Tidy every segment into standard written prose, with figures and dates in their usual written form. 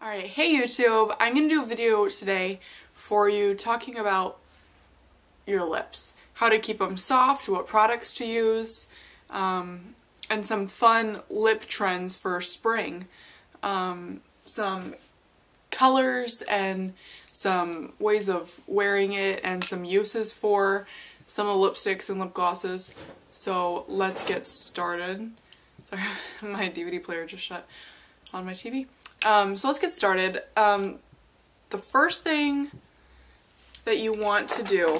Alright, hey YouTube, I'm going to do a video today for you talking about your lips. How to keep them soft, what products to use, and some fun lip trends for spring. Some colors and some ways of wearing it and some uses for some of the lipsticks and lip glosses. So let's get started. Sorry, my DVD player just shut on my TV. So let's get started. The first thing that you want to do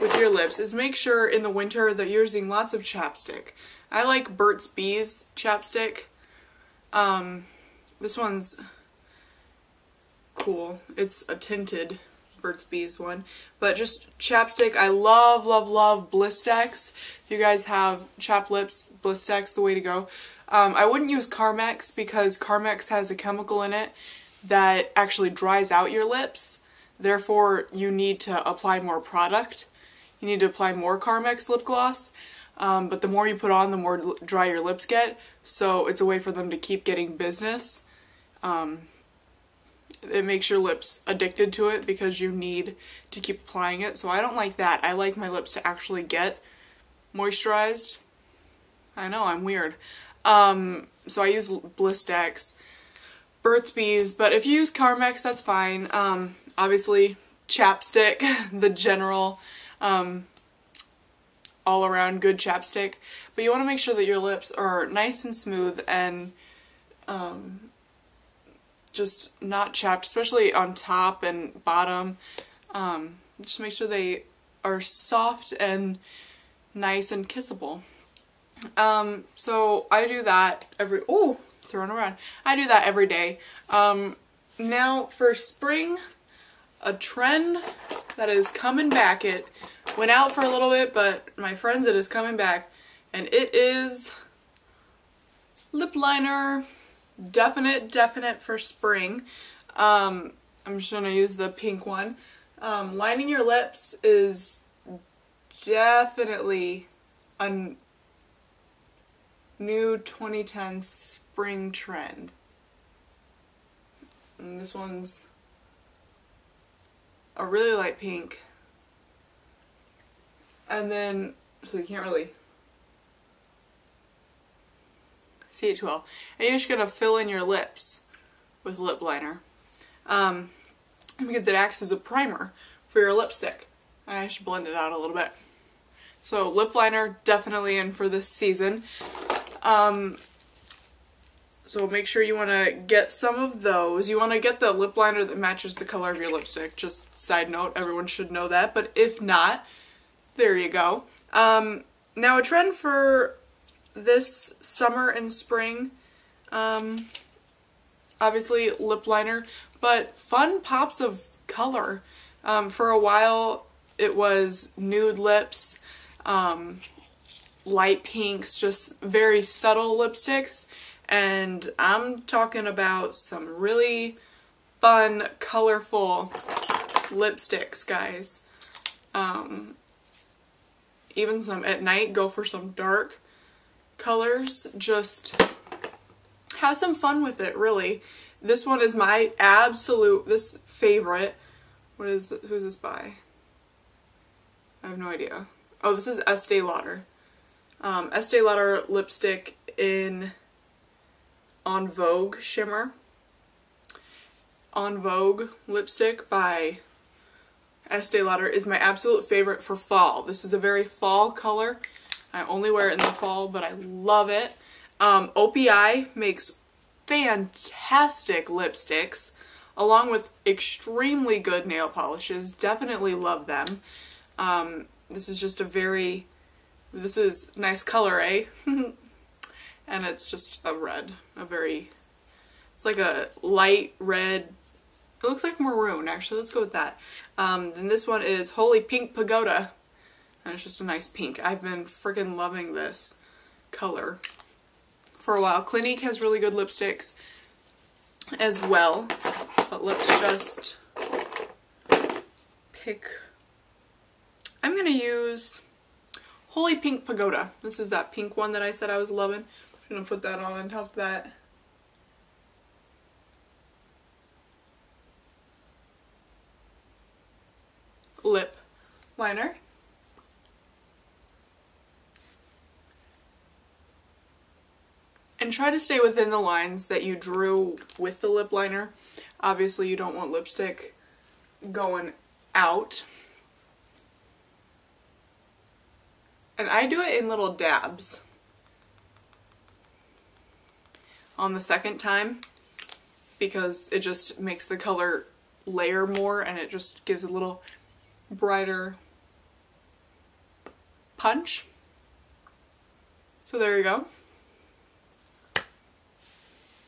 with your lips is make sure in the winter that you're using lots of chapstick. I like Burt's Bees chapstick. This one's cool. It's a tinted Burt's Bees one, but just chapstick. I love, love, love Blistex. If you guys have chapped lips, Blistex, the way to go. I wouldn't use Carmex because Carmex has a chemical in it that actually dries out your lips. Therefore, you need to apply more product. You need to apply more Carmex lip gloss, but the more you put on, the more dry your lips get. So it's a way for them to keep getting business. It makes your lips addicted to it because you need to keep applying it. So I don't like that. I like my lips to actually get moisturized. I know, I'm weird. So I use Blistex, Burt's Bees, but if you use Carmex, that's fine. Obviously, chapstick, the general, all-around good chapstick. But you want to make sure that your lips are nice and smooth and, just not chapped, especially on top and bottom. Just make sure they are soft and nice and kissable. So I do that every, oh, thrown around. I do that every day. Now for spring, a trend that is coming back. It went out for a little bit, but my friends, it is coming back, and it is lip liner. Definite for spring. I'm just gonna use the pink one. Lining your lips is definitely a new 2010 spring trend. And this one's a really light pink. And then, so you can't really see it too well. And you're just going to fill in your lips with lip liner. Because that acts as a primer for your lipstick. And I should blend it out a little bit. So lip liner definitely in for this season. So make sure you want to get some of those. You want to get the lip liner that matches the color of your lipstick. Just side note, everyone should know that. But if not, there you go. Now a trend for this summer and spring, obviously lip liner, but fun pops of color. For a while it was nude lips, light pinks, just very subtle lipsticks, and I'm talking about some really fun, colorful lipsticks, guys. Even some at night, go for some dark colors, just have some fun with it, really. This one is my absolute, this favorite. What is this? Who's this by? I have no idea. Oh, this is Estee Lauder. Estee Lauder lipstick in En Vogue shimmer. En Vogue lipstick by Estee Lauder is my absolute favorite for fall. This is a very fall color. I only wear it in the fall, but I love it. OPI makes fantastic lipsticks, along with extremely good nail polishes. Definitely love them. This is just a very, this is nice color, eh? And it's just a red, a very, it's like a light red, it looks like maroon, actually. Let's go with that. Then this one is Holy Pink Pagoda. And it's just a nice pink. I've been freaking loving this color for a while. Clinique has really good lipsticks as well. But let's just pick. I'm going to use Holy Pink Pagoda. This is that pink one that I said I was loving. I'm going to put that on top of that. lip liner. And try to stay within the lines that you drew with the lip liner. Obviously you don't want lipstick going out. And I do it in little dabs on the second time because it just makes the color layer more and it just gives a little brighter punch. So there you go.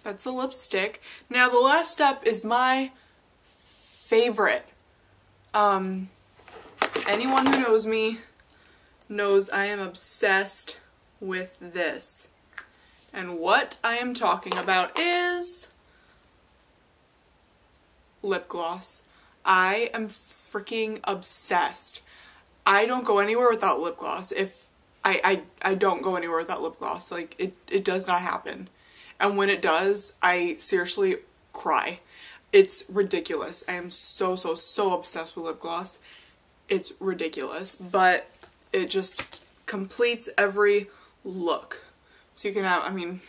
That's the lipstick. Now the last step is my favorite. Anyone who knows me knows I am obsessed with this. And what I am talking about is lip gloss. I am freaking obsessed. I don't go anywhere without lip gloss. If I don't go anywhere without lip gloss. Like it does not happen. And when it does, I seriously cry. It's ridiculous. I am so obsessed with lip gloss. It's ridiculous, but it just completes every look. So you can have, I mean,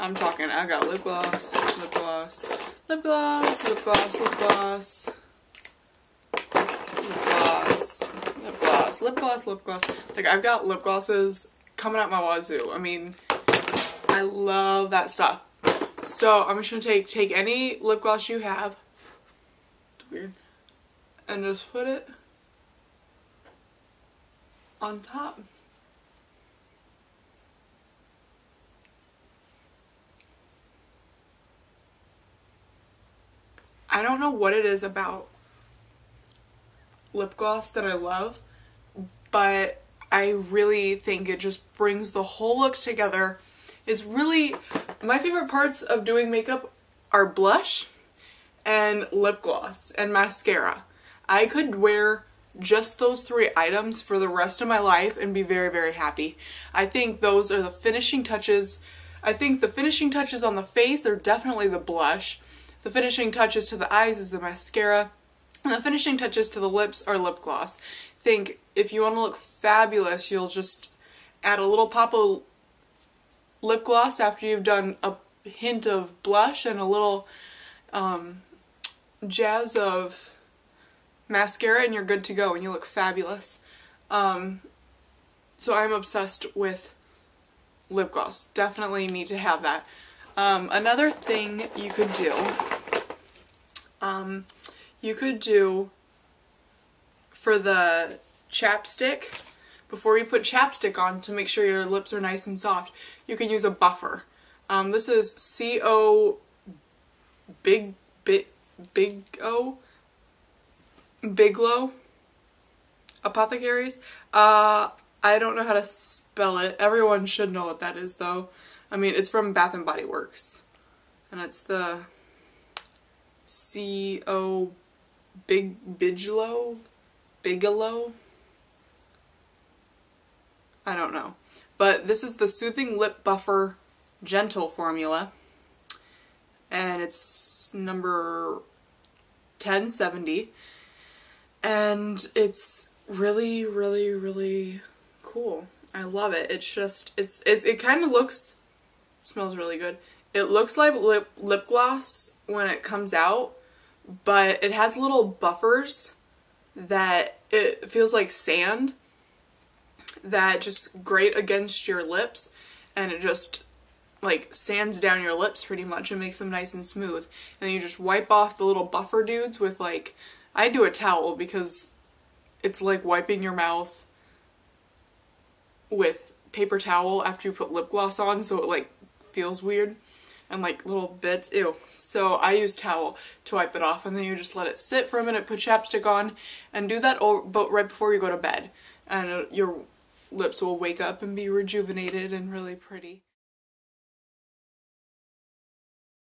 I'm talking, I got lip gloss, lip gloss, lip gloss, lip gloss, lip gloss, lip gloss, lip gloss, lip gloss, lip gloss. Like I've got lip glosses coming out my wazoo. I mean, I love that stuff. So I'm just gonna take any lip gloss you have. It's weird. And just put it on top. I don't know what it is about lip gloss that I love, but I really think it just brings the whole look together. It's really, my favorite parts of doing makeup are blush and lip gloss and mascara. I could wear just those three items for the rest of my life and be very happy. I think those are the finishing touches. I think the finishing touches on the face are definitely the blush. The finishing touches to the eyes is the mascara. And the finishing touches to the lips are lip gloss. I think if you want to look fabulous, you'll just add a little pop of lip gloss after you've done a hint of blush and a little jazz of mascara and you're good to go and you look fabulous. So I'm obsessed with lip gloss. Definitely need to have that. Another thing you could do, for the chapstick, before you put chapstick on to make sure your lips are nice and soft, you can use a buffer. This is CO Bigelow Apothecaries. I don't know how to spell it. Everyone should know what that is though. I mean, it's from Bath and Body Works. And it's the CO Bigelow. I don't know. But this is the Soothing Lip Buffer Gentle Formula. And it's number 1070. And it's really cool. I love it. It's just, it kind of looks, smells really good. It looks like lip gloss when it comes out, but it has little buffers that it feels like sand that just grate against your lips and it just like sands down your lips pretty much and makes them nice and smooth. And then you just wipe off the little buffer dudes with like, I do a towel because it's like wiping your mouth with paper towel after you put lip gloss on so it like feels weird and like little bits, ew. So I use towel to wipe it off and then you just let it sit for a minute, put chapstick on and do that right before you go to bed and your lips will wake up and be rejuvenated and really pretty.